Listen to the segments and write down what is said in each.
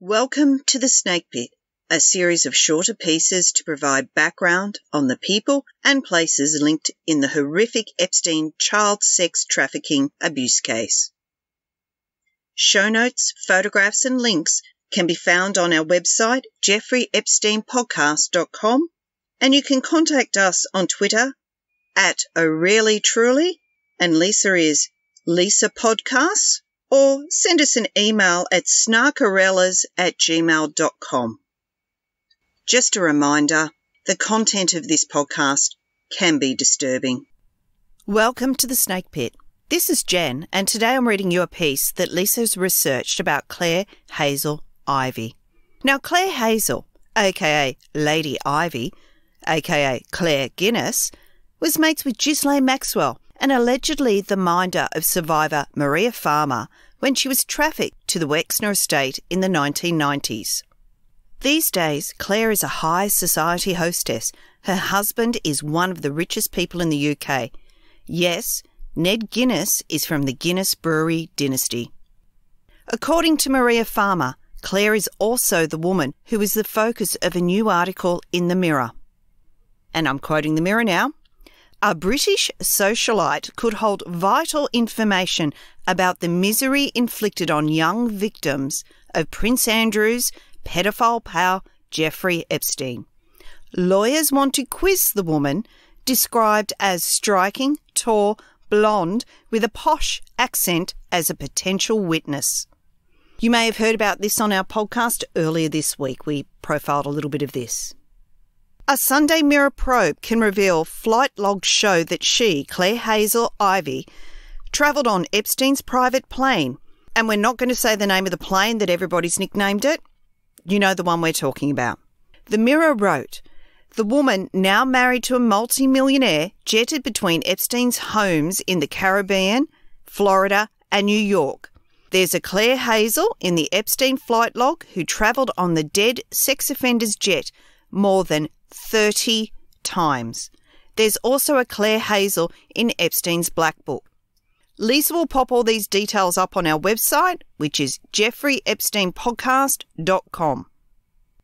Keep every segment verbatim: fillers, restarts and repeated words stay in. Welcome to The Snake Pit, a series of shorter pieces to provide background on the people and places linked in the horrific Epstein child sex trafficking abuse case. Show notes, photographs and links can be found on our website jeffrey epstein podcast dot com, and you can contact us on Twitter at O'ReillyTruly, and Lisa is LisaPodcasts, or send us an email at snarkarellas at gmail dot com. Just a reminder, the content of this podcast can be disturbing. Welcome to The Snake Pit. This is Jen, and today I'm reading you a piece that Lisa's researched about Claire Hazell Iveagh. Now, Claire Hazell, aka Lady Ivy, aka Claire Guinness, was mates with Ghislaine Maxwell, and allegedly the minder of survivor Maria Farmer when she was trafficked to the Wexner estate in the nineteen nineties. These days, Claire is a high society hostess. Her husband is one of the richest people in the U K. Yes, Ned Guinness is from the Guinness Brewery dynasty. According to Maria Farmer, Claire is also the woman who is the focus of a new article in The Mirror. And I'm quoting The Mirror now. A British socialite could hold vital information about the misery inflicted on young victims of Prince Andrew's pedophile pal Jeffrey Epstein. Lawyers want to quiz the woman, described as striking, tall, blonde, with a posh accent, as a potential witness. You may have heard about this on our podcast earlier this week. We profiled a little bit of this. A Sunday Mirror probe can reveal flight logs show that she, Claire Hazell Iveagh, travelled on Epstein's private plane. And we're not going to say the name of the plane that everybody's nicknamed it. You know the one we're talking about. The Mirror wrote, the woman, now married to a multi-millionaire, jetted between Epstein's homes in the Caribbean, Florida and New York. There's a Claire Hazell in the Epstein flight log who travelled on the dead sex offender's jet more than thirty times. There's also a Claire Hazell in Epstein's black book. Lisa will pop all these details up on our website, which is jeffrey epstein podcast dot com.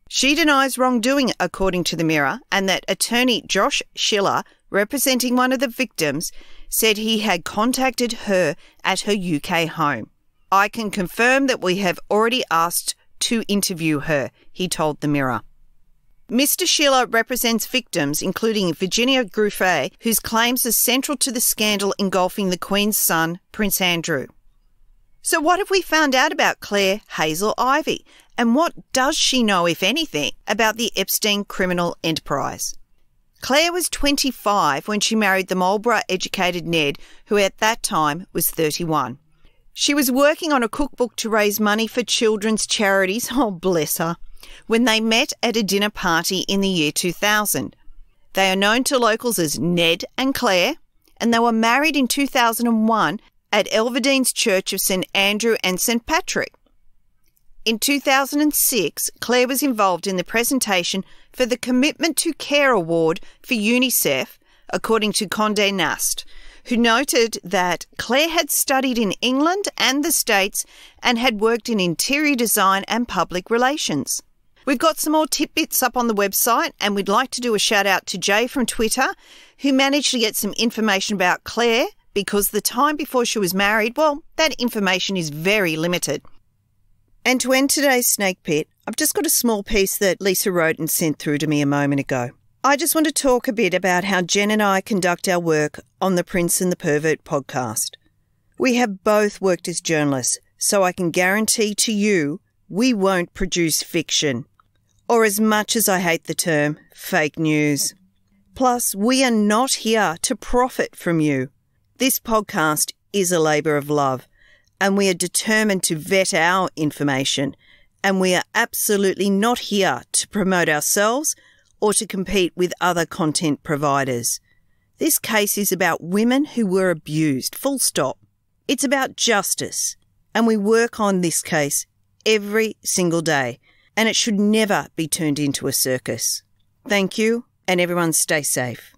She denies wrongdoing, according to The Mirror, and that attorney Josh Schiller, representing one of the victims, said he had contacted her at her U K home. I can confirm that we have already asked to interview her, he told The Mirror. Mister Schiller represents victims, including Virginia Guiffre, whose claims are central to the scandal engulfing the Queen's son, Prince Andrew. So what have we found out about Claire Hazell Iveagh? And what does she know, if anything, about the Epstein criminal enterprise? Claire was twenty-five when she married the Marlborough-educated Ned, who at that time was thirty-one. She was working on a cookbook to raise money for children's charities, oh bless her, when they met at a dinner party in the year two thousand. They are known to locals as Ned and Claire, and they were married in two thousand one at Elverdene's Church of Saint Andrew and Saint Patrick. In two thousand six, Claire was involved in the presentation for the Commitment to Care Award for UNICEF, according to Condé Nast, who noted that Claire had studied in England and the States and had worked in interior design and public relations. We've got some more tidbits up on the website, and we'd like to do a shout out to Jay from Twitter, who managed to get some information about Claire, because the time before she was married, well, that information is very limited. And to end today's Snake Pit, I've just got a small piece that Lisa wrote and sent through to me a moment ago. I just want to talk a bit about how Jen and I conduct our work on the Prince and the Pervert podcast. We have both worked as journalists, so I can guarantee to you we won't produce fiction, or, as much as I hate the term, fake news. Plus, we are not here to profit from you. This podcast is a labour of love, and we are determined to vet our information, and we are absolutely not here to promote ourselves or to compete with other content providers. This case is about women who were abused, full stop. It's about justice, and we work on this case every single day, and it should never be turned into a circus. Thank you, and everyone stay safe.